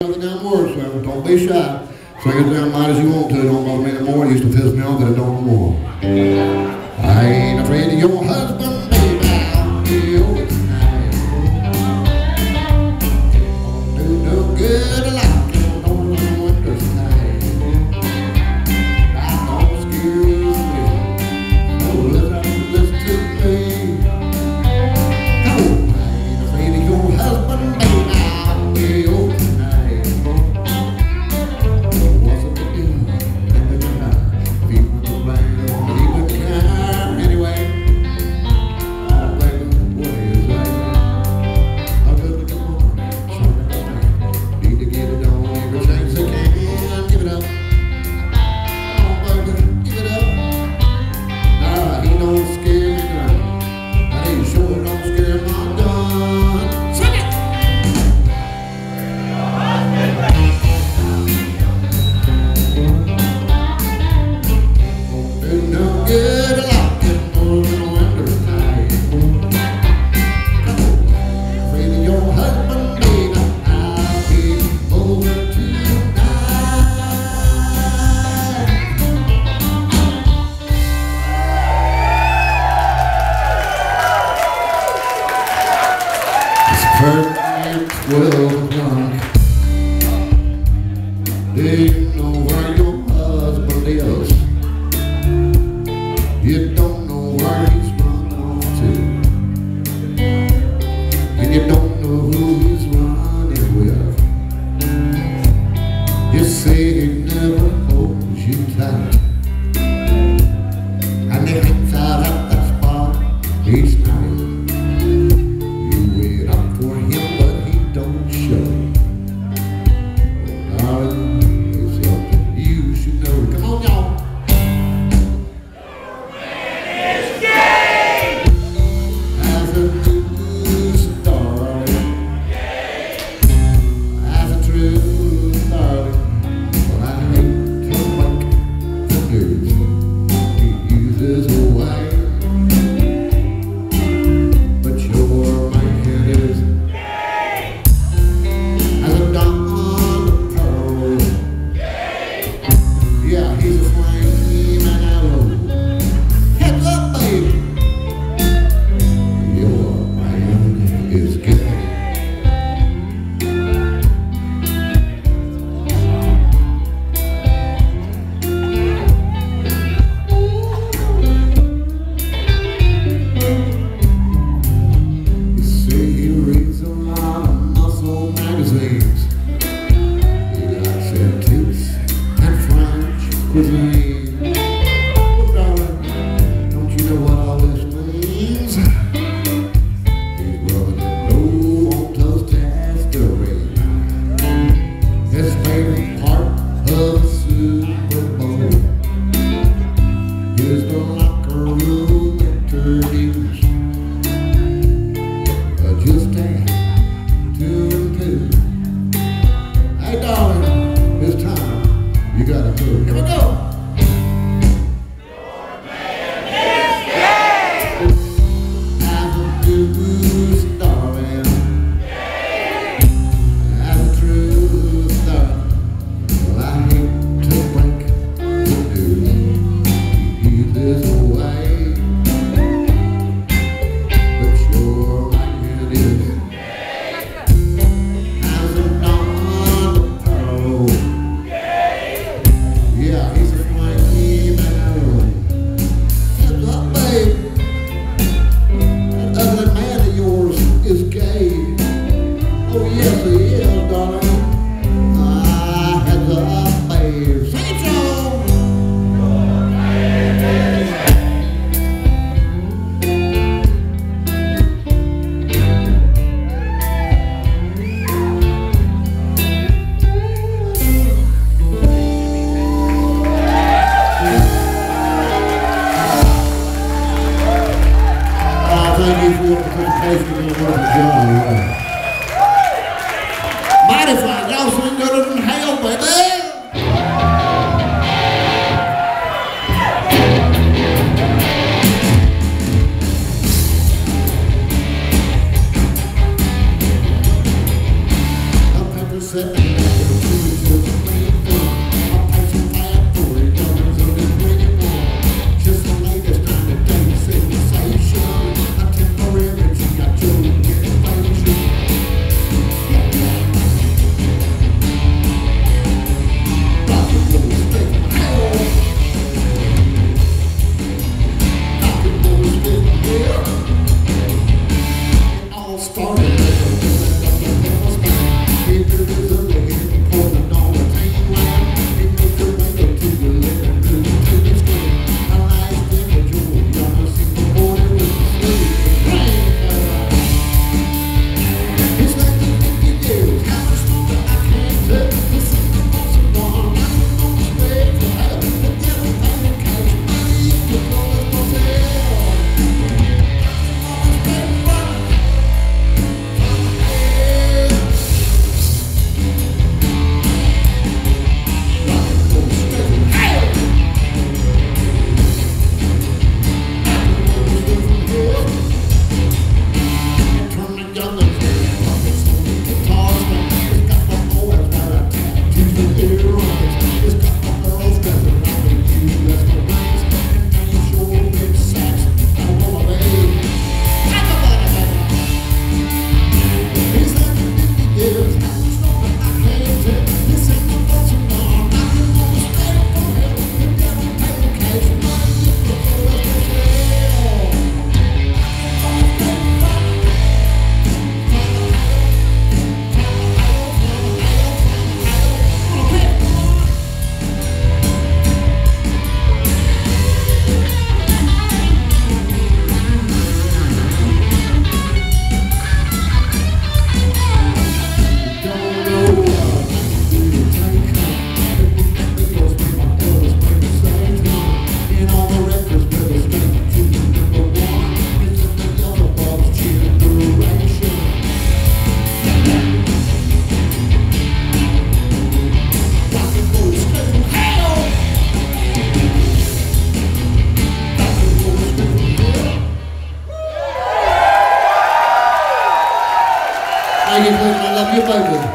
Other damn words, so don't be shy. Sing as damn loud as you want to. Don't bother me no more. It used to piss me off that it don't no more. I ain't afraid of your husband, baby. I'll be over tonight. Don't do no good a lot. Don't understand. Now don't excuse me. Don't listen to me. No, I ain't afraid of your husband, baby. I'll be over tonight. Perfect 12 o'clock. Do you know where your husband is? You don't know where he's run off to, and you don't know who he's running with. You say he never holds you tight, and he hangs out at that spot each night. Yeah, he's a I love you, baby.